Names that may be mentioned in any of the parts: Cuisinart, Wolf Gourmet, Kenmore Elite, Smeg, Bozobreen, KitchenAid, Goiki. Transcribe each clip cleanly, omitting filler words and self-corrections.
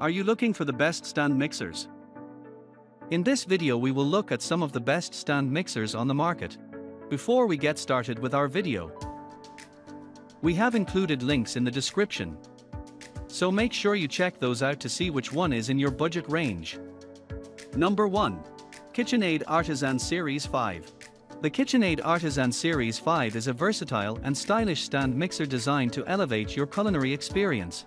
Are you looking for the best stand mixers? In this video we will look at some of the best stand mixers on the market. Before we get started with our video, we have included links in the description, so make sure you check those out to see which one is in your budget range. Number 1. KitchenAid Artisan Series 5. The KitchenAid Artisan Series 5 is a versatile and stylish stand mixer designed to elevate your culinary experience.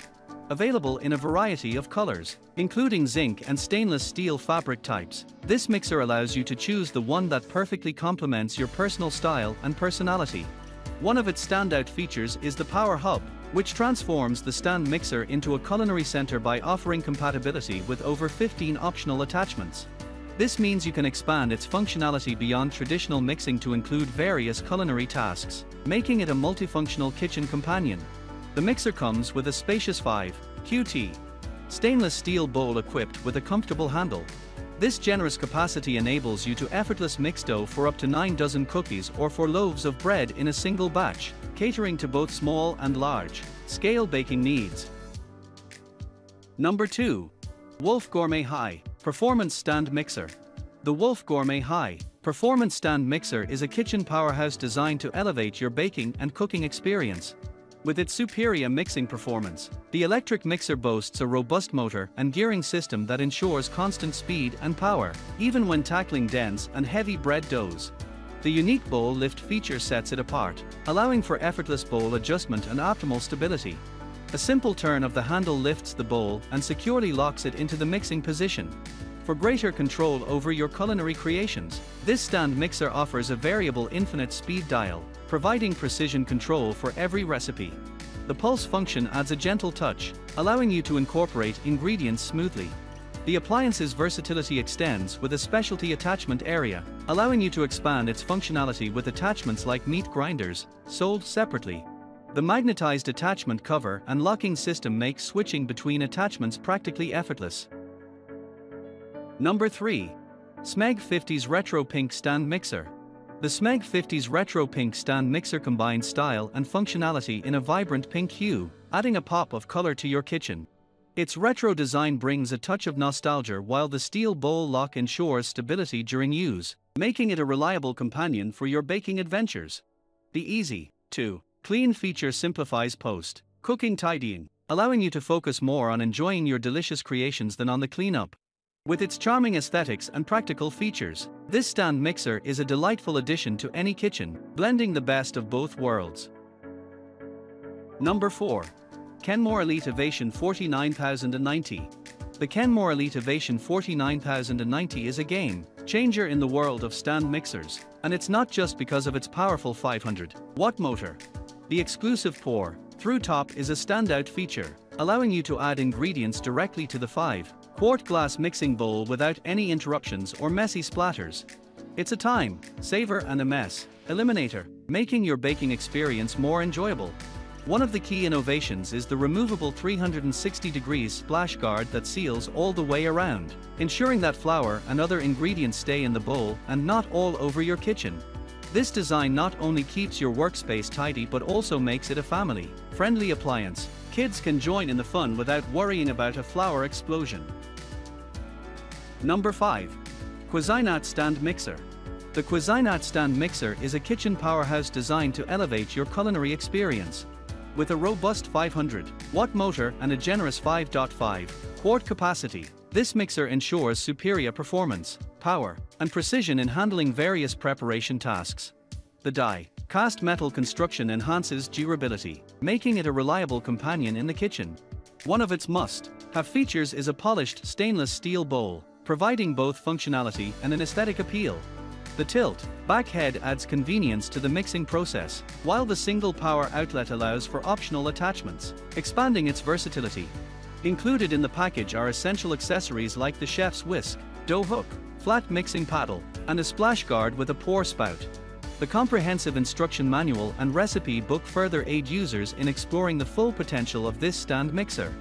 Available in a variety of colors, including zinc and stainless steel fabric types, this mixer allows you to choose the one that perfectly complements your personal style and personality. One of its standout features is the Power Hub, which transforms the stand mixer into a culinary center by offering compatibility with over 15 optional attachments. This means you can expand its functionality beyond traditional mixing to include various culinary tasks, making it a multifunctional kitchen companion. The mixer comes with a spacious 5 ft stainless steel bowl equipped with a comfortable handle. This generous capacity enables you to effortlessly mix dough for up to 9 dozen cookies or 4 loaves of bread in a single batch, catering to both small and large scale baking needs. Number 2. Wolf Gourmet High Performance Stand Mixer. The Wolf Gourmet High Performance Stand Mixer is a kitchen powerhouse designed to elevate your baking and cooking experience. With its superior mixing performance, the electric mixer boasts a robust motor and gearing system that ensures constant speed and power, even when tackling dense and heavy bread doughs. The unique bowl lift feature sets it apart, allowing for effortless bowl adjustment and optimal stability. A simple turn of the handle lifts the bowl and securely locks it into the mixing position. For greater control over your culinary creations, this stand mixer offers a variable infinite speed dial, providing precision control for every recipe. The pulse function adds a gentle touch, allowing you to incorporate ingredients smoothly. The appliance's versatility extends with a specialty attachment area, allowing you to expand its functionality with attachments like meat grinders, sold separately. The magnetized attachment cover and locking system make switching between attachments practically effortless. Number 3. Smeg 50s Retro Pink Stand Mixer. The Smeg 50s Retro Pink Stand Mixer combines style and functionality in a vibrant pink hue, adding a pop of color to your kitchen. Its retro design brings a touch of nostalgia while the steel bowl lock ensures stability during use, making it a reliable companion for your baking adventures. The easy to clean feature simplifies post-cooking tidying, allowing you to focus more on enjoying your delicious creations than on the cleanup. With its charming aesthetics and practical features, this stand mixer is a delightful addition to any kitchen, blending the best of both worlds. Number 4. Kenmore Elite Ovation 49090. The Kenmore Elite Ovation 49090 is a game changer in the world of stand mixers, and it's not just because of its powerful 500-watt motor. The exclusive pour-through top is a standout feature, allowing you to add ingredients directly to the 5-quart glass mixing bowl without any interruptions or messy splatters. It's a time saver and a mess eliminator, making your baking experience more enjoyable. One of the key innovations is the removable 360 degrees splash guard that seals all the way around, ensuring that flour and other ingredients stay in the bowl and not all over your kitchen. This design not only keeps your workspace tidy but also makes it a family-friendly appliance. Kids can join in the fun without worrying about a flour explosion. Number 5. Cuisinart Stand Mixer. The Cuisinart Stand Mixer is a kitchen powerhouse designed to elevate your culinary experience. With a robust 500-watt motor and a generous 5.5-quart capacity, this mixer ensures superior performance, power, and precision in handling various preparation tasks. The die-cast metal construction enhances durability, making it a reliable companion in the kitchen. One of its must-have features is a polished stainless steel bowl, providing both functionality and an aesthetic appeal. The tilt-back head adds convenience to the mixing process, while the single power outlet allows for optional attachments, expanding its versatility. Included in the package are essential accessories like the chef's whisk, dough hook, flat mixing paddle, and a splash guard with a pour spout. The comprehensive instruction manual and recipe book further aid users in exploring the full potential of this stand mixer.